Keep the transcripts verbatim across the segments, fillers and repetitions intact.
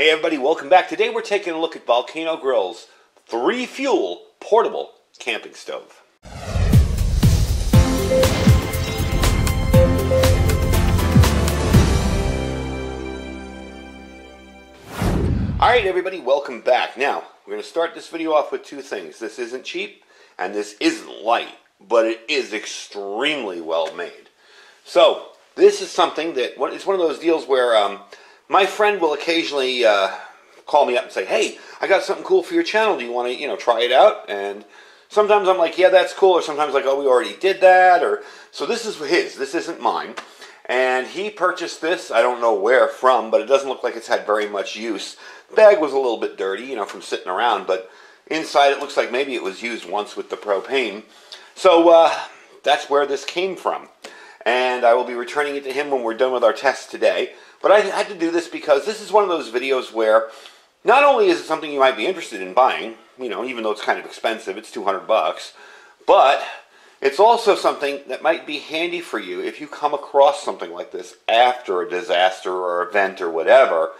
Hey everybody, welcome back. Today we're taking a look at Volcano Grill's three fuel portable camping stove. Alright everybody, welcome back. Now, we're going to start this video off with two things. This isn't cheap and this isn't light, but it is extremely well made. So, this is something that, it's one of those deals where um, my friend will occasionally uh, call me up and say, hey, I got something cool for your channel. Do you want to, you know, try it out? And sometimes I'm like, yeah, that's cool. Or sometimes like, oh, we already did that. Or so this is his. This isn't mine. And he purchased this. I don't know where from, but it doesn't look like it's had very much use. The bag was a little bit dirty, you know, from sitting around. But inside it looks like maybe it was used once with the propane. So uh, that's where this came from. And I will be returning it to him when we're done with our test today. But I had to do this because this is one of those videos where not only is it something you might be interested in buying, you know, even though it's kind of expensive, it's two hundred bucks, but it's also something that might be handy for you if you come across something like this after a disaster or event or whatever,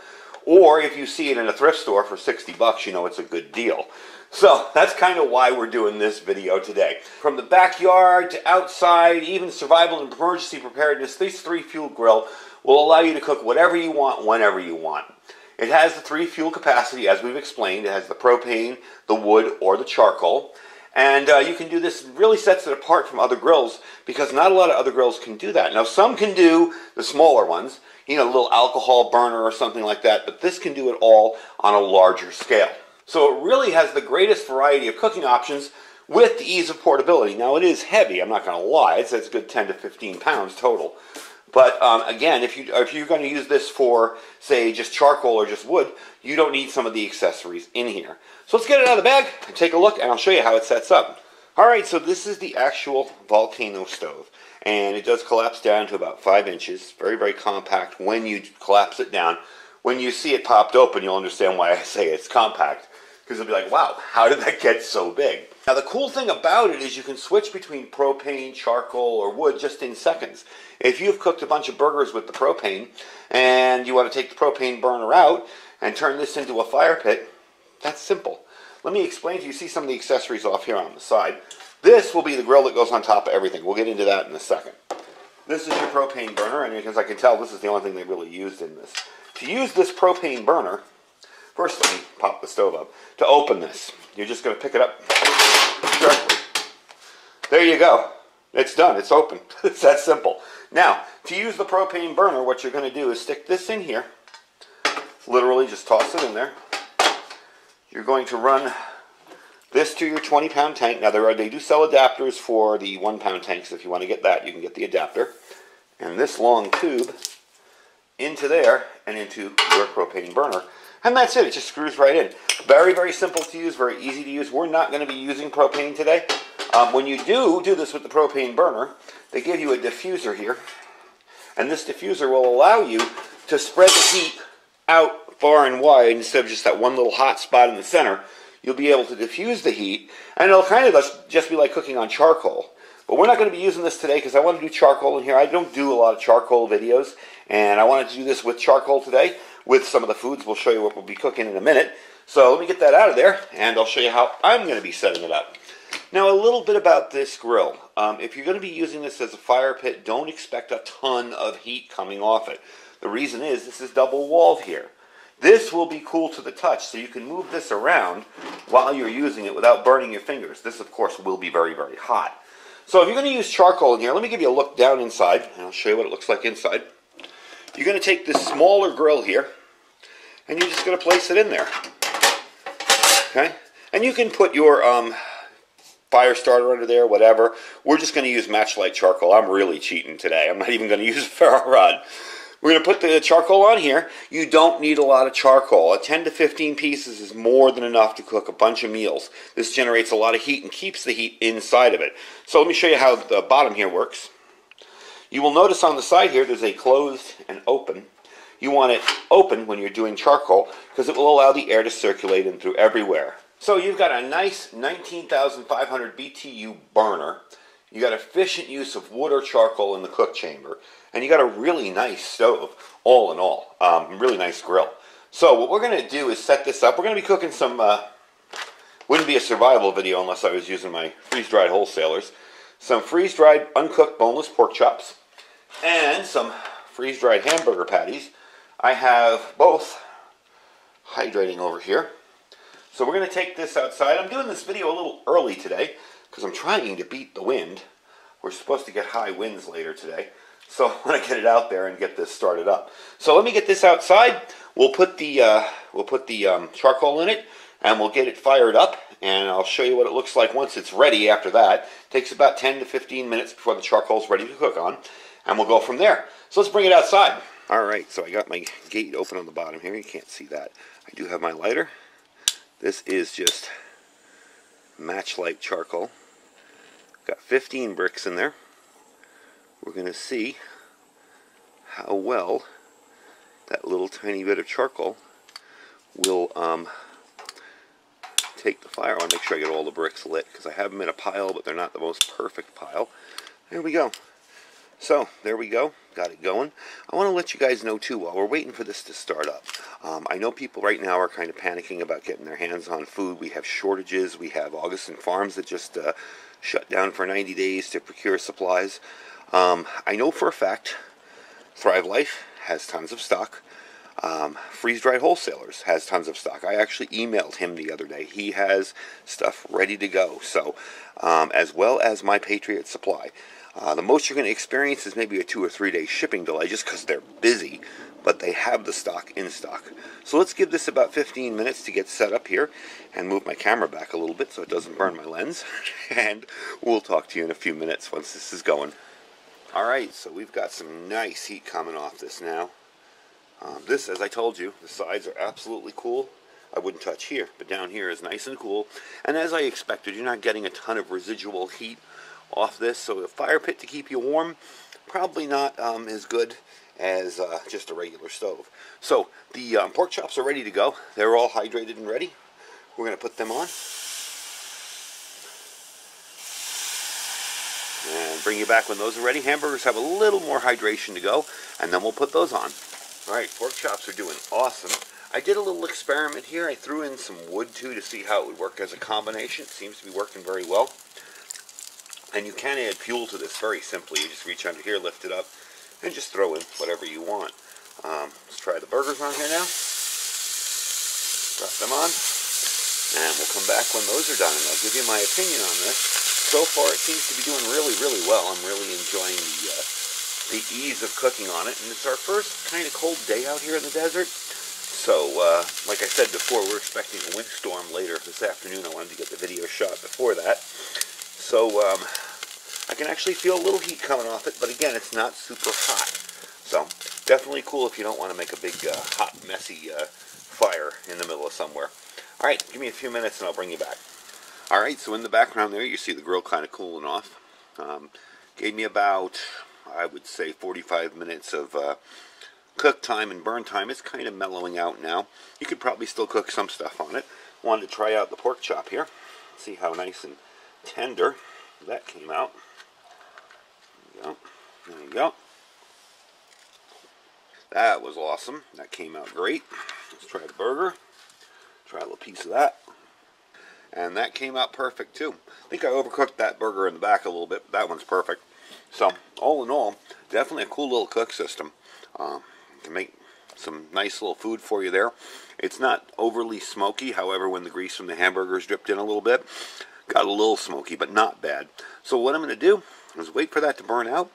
or if you see it in a thrift store for sixty bucks, you know it's a good deal. So that's kind of why we're doing this video today. From the backyard to outside, even survival and emergency preparedness, this three fuel grill will allow you to cook whatever you want, whenever you want. It has the three fuel capacity, as we've explained. It has the propane, the wood, or the charcoal. And uh, you can do this, really sets it apart from other grills, because not a lot of other grills can do that. Now, some can do the smaller ones, you know, a little alcohol burner or something like that, but this can do it all on a larger scale. So it really has the greatest variety of cooking options with the ease of portability. Now, it is heavy, I'm not going to lie. It's, it's a good ten to fifteen pounds total. But um, again, if, you, if you're going to use this for, say, just charcoal or just wood, you don't need some of the accessories in here. So let's get it out of the bag and take a look, and I'll show you how it sets up. All right, so this is the actual Volcano stove, and it does collapse down to about five inches. Very, very compact when you collapse it down. When you see it popped open, you'll understand why I say it's compact, because you'll be like, wow, how did that get so big? Now, the cool thing about it is you can switch between propane, charcoal, or wood just in seconds. If you've cooked a bunch of burgers with the propane and you want to take the propane burner out and turn this into a fire pit, that's simple. Let me explain to you. See some of the accessories off here on the side. This will be the grill that goes on top of everything. We'll get into that in a second. This is your propane burner, and as I can tell, this is the only thing they really used in this. To use this propane burner, first let me pop the stove up. To open this, you're just going to pick it up. There you go. It's done. It's open. It's that simple. Now, to use the propane burner, what you're going to do is stick this in here. Literally just toss it in there. You're going to run this to your twenty pound tank. Now, there are, they do sell adapters for the one pound tanks. If you want to get that, you can get the adapter. And this long tube into there and into your propane burner. And that's it. It just screws right in. Very, very simple to use. Very easy to use. We're not going to be using propane today. Um, when you do do this with the propane burner, they give you a diffuser here. And this diffuser will allow you to spread the heat out far and wide instead of just that one little hot spot in the center. You'll be able to diffuse the heat. And it'll kind of just be like cooking on charcoal. But we're not going to be using this today because I want to do charcoal in here. I don't do a lot of charcoal videos. And I wanted to do this with charcoal today, with some of the foods. We'll show you what we'll be cooking in a minute. So let me get that out of there, and I'll show you how I'm going to be setting it up. Now, a little bit about this grill. Um, if you're going to be using this as a fire pit, don't expect a ton of heat coming off it. The reason is this is double-walled here. This will be cool to the touch, so you can move this around while you're using it without burning your fingers. This, of course, will be very, very hot. So if you're going to use charcoal in here, let me give you a look down inside, and I'll show you what it looks like inside. You're going to take this smaller grill here, and you're just going to place it in there. Okay? And you can put your um, fire starter under there, whatever. We're just going to use matchlight charcoal. I'm really cheating today. I'm not even going to use a ferro rod. We're going to put the charcoal on here. You don't need a lot of charcoal. A ten to fifteen pieces is more than enough to cook a bunch of meals. This generates a lot of heat and keeps the heat inside of it. So let me show you how the bottom here works. You will notice on the side here there's a closed and open. You want it open when you're doing charcoal because it will allow the air to circulate in through everywhere. So you've got a nice nineteen thousand five hundred B T U burner. You got efficient use of wood or charcoal in the cook chamber. And you got a really nice stove all in all. Um, really nice grill. So what we're going to do is set this up. We're going to be cooking some, uh, wouldn't be a survival video unless I was using my freeze-dried wholesalers. Some freeze-dried uncooked boneless pork chops and some freeze-dried hamburger patties. I have both hydrating over here. So we're going to take this outside. I'm doing this video a little early today because I'm trying to beat the wind. We're supposed to get high winds later today. So I want to get it out there and get this started up. So let me get this outside. We'll put the uh, we'll put the um, charcoal in it, and we'll get it fired up. And I'll show you what it looks like once it's ready. After that, it takes about ten to fifteen minutes before the charcoal's ready to cook on, and we'll go from there. So let's bring it outside. All right. So I got my gate open on the bottom here. You can't see that. I do have my lighter. This is just match light charcoal. Got fifteen bricks in there. We're going to see how well that little tiny bit of charcoal will um, take the fire. I want to make sure I get all the bricks lit because I have them in a pile, but they're not the most perfect pile. There we go. So there we go. Got it going. I want to let you guys know too, while we're waiting for this to start up, um, I know people right now are kind of panicking about getting their hands on food. We have shortages. We have Augason Farms that just uh, shut down for ninety days to procure supplies. Um, I know for a fact Thrive Life has tons of stock. Um, Freeze-Dried Wholesalers has tons of stock. I actually emailed him the other day. He has stuff ready to go. So, um, as well as My Patriot Supply. Uh, the most you're going to experience is maybe a two or three day shipping delay just because they're busy, but they have the stock in stock. So let's give this about fifteen minutes to get set up here and move my camera back a little bit so it doesn't burn my lens. And we'll talk to you in a few minutes once this is going. Alright, so we've got some nice heat coming off this now. Um, this, as I told you, the sides are absolutely cool. I wouldn't touch here, but down here is nice and cool. And as I expected, you're not getting a ton of residual heat off this. So a fire pit to keep you warm, probably not um, as good as uh, just a regular stove. So the um, pork chops are ready to go. They're all hydrated and ready. We're going to put them on. And bring you back when those are ready. Hamburgers have a little more hydration to go, and then we'll put those on. All right, pork chops are doing awesome. I did a little experiment here. I threw in some wood, too, to see how it would work as a combination. It seems to be working very well. And you can add fuel to this very simply. You just reach under here, lift it up, and just throw in whatever you want. Um, let's try the burgers on here now. Drop them on. And we'll come back when those are done, and I'll give you my opinion on this. So far, it seems to be doing really, really well. I'm really enjoying the uh, the ease of cooking on it. And it's our first kind of cold day out here in the desert. So, uh, like I said before, we're expecting a windstorm later this afternoon. I wanted to get the video shot before that. So, um, I can actually feel a little heat coming off it. But again, it's not super hot. So, definitely cool if you don't want to make a big, uh, hot, messy uh, fire in the middle of somewhere. All right, give me a few minutes and I'll bring you back. All right, so in the background there, you see the grill kind of cooling off. Um, gave me about, I would say, forty-five minutes of uh, cook time and burn time. It's kind of mellowing out now. You could probably still cook some stuff on it. Wanted to try out the pork chop here. See how nice and tender that came out. There you go. There you go. That was awesome. That came out great. Let's try the burger. Try a little piece of that. And that came out perfect, too. I think I overcooked that burger in the back a little bit, but that one's perfect. So, all in all, definitely a cool little cook system. Um, you can make some nice little food for you there. It's not overly smoky. However, when the grease from the hamburgers dripped in a little bit, got a little smoky, but not bad. So what I'm going to do is wait for that to burn out,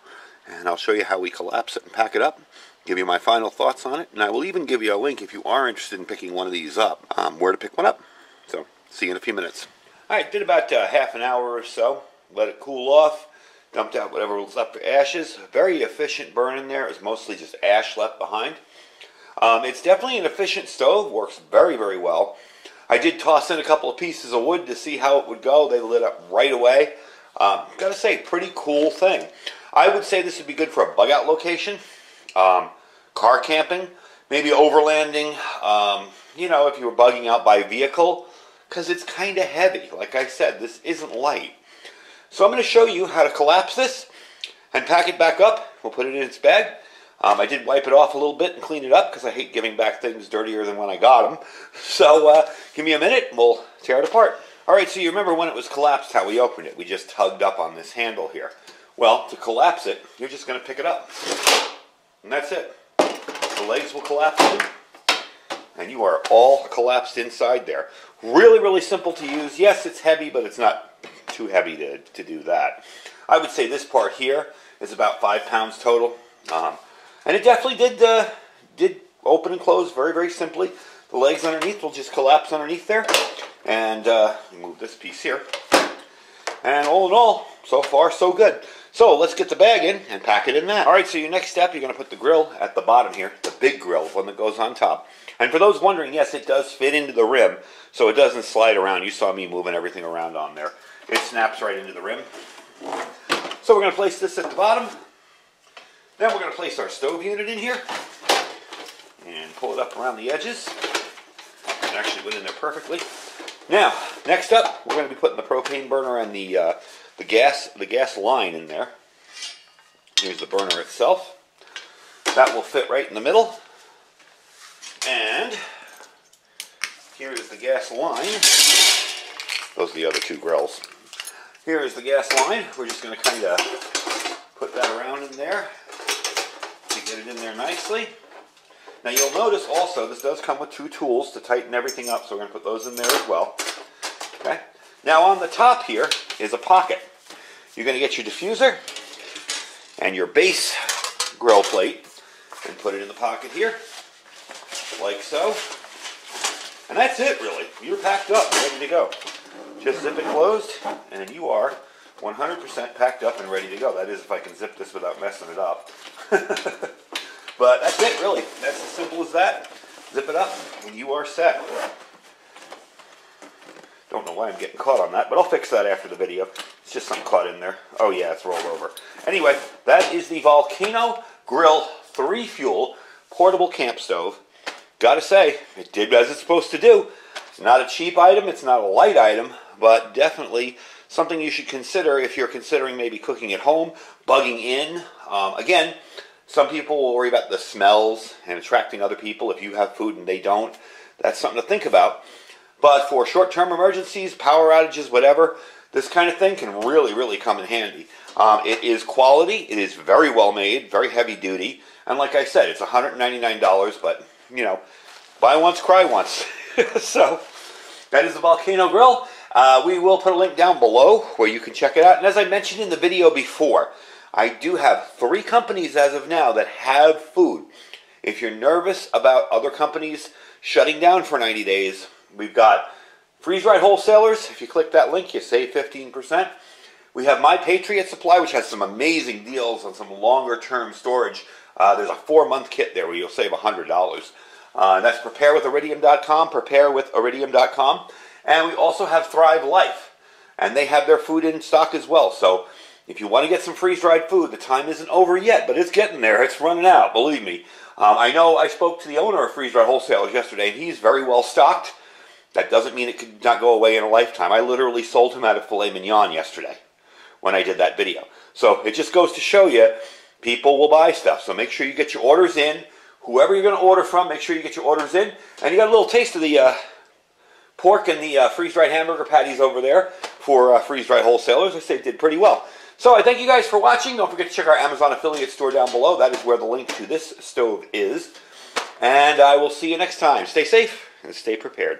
and I'll show you how we collapse it and pack it up. Give you my final thoughts on it, and I will even give you a link if you are interested in picking one of these up, um, where to pick one up. So, see you in a few minutes. All right, did about uh, half an hour or so. Let it cool off. Dumped out whatever was left for ashes. Very efficient burn in there. It was mostly just ash left behind. Um, it's definitely an efficient stove. Works very, very well. I did toss in a couple of pieces of wood to see how it would go. They lit up right away. Um, gotta say, pretty cool thing. I would say this would be good for a bug-out location. Um, car camping. Maybe overlanding. Um, you know, if you were bugging out by vehicle. Because it's kind of heavy. Like I said, this isn't light. So I'm going to show you how to collapse this and pack it back up. We'll put it in its bag. Um, I did wipe it off a little bit and clean it up because I hate giving back things dirtier than when I got them. So uh, give me a minute and we'll tear it apart. All right, so you remember when it was collapsed, how we opened it. We just tugged up on this handle here. Well, to collapse it, you're just going to pick it up. And that's it. The legs will collapse in, and you are all collapsed inside there. Really, really simple to use. Yes, it's heavy, but it's not too heavy to, to do that. I would say this part here is about five pounds total. Um, and it definitely did, uh, did open and close very, very simply. The legs underneath will just collapse underneath there. And uh, move this piece here. And all in all, so far, so good. So let's get the bag in and pack it in that. All right, so your next step, you're going to put the grill at the bottom here, the big grill, one that goes on top. And for those wondering, yes, it does fit into the rim, so it doesn't slide around. You saw me moving everything around on there. It snaps right into the rim. So we're going to place this at the bottom. Then we're going to place our stove unit in here and pull it up around the edges. It actually went in there perfectly. Now, next up, we're going to be putting the propane burner and the uh, the gas the gas line in there. Here's the burner itself. That will fit right in the middle. And here is the gas line. Those are the other two grills. Here is the gas line. We're just going to kind of put that around in there to get it in there nicely. Now you'll notice also, this does come with two tools to tighten everything up, so we're going to put those in there as well. Okay. Now on the top here is a pocket. You're going to get your diffuser and your base grill plate and put it in the pocket here, like so. And that's it really. You're packed up, ready to go. Just zip it closed and you are one hundred percent packed up and ready to go. That is if I can zip this without messing it up. But that's it, really. That's as simple as that. Zip it up, and you are set. Don't know why I'm getting caught on that, but I'll fix that after the video. It's just something caught in there. Oh, yeah, it's rolled over. Anyway, that is the Volcano Grill three fuel portable camp stove. Gotta say, it did as it's supposed to do. It's not a cheap item. It's not a light item, but definitely something you should consider if you're considering maybe cooking at home, bugging in. Um, again, some people will worry about the smells and attracting other people if you have food and they don't. That's something to think about. But for short-term emergencies, power outages, whatever, this kind of thing can really, really come in handy. Um, it is quality. It is very well made, very heavy duty. And like I said, it's one hundred ninety-nine dollars, but, you know, buy once, cry once. So that is the Volcano Grill. Uh, we will put a link down below where you can check it out. And as I mentioned in the video before, I do have three companies as of now that have food. If you're nervous about other companies shutting down for ninety days, we've got Freeze-Dried Wholesalers. If you click that link, you save fifteen percent. We have My Patriot Supply, which has some amazing deals on some longer-term storage. Uh, there's a four-month kit there where you'll save one hundred dollars. Uh, that's prepare with iridium dot com, prepare with iridium dot com. And we also have Thrive Life, and they have their food in stock as well. So if you want to get some freeze-dried food, the time isn't over yet, but it's getting there. It's running out, believe me. Um, I know I spoke to the owner of Freeze-Dried Wholesalers yesterday, and he's very well stocked. That doesn't mean it could not go away in a lifetime. I literally sold him out of filet mignon yesterday when I did that video. So it just goes to show you, people will buy stuff. So make sure you get your orders in. Whoever you're going to order from, make sure you get your orders in. And you got a little taste of the uh, pork and the uh, freeze-dried hamburger patties over there for uh, Freeze-Dried Wholesalers. I say it did pretty well. So I thank you guys for watching. Don't forget to check our Amazon affiliate store down below. That is where the link to this stove is. And I will see you next time. Stay safe and stay prepared.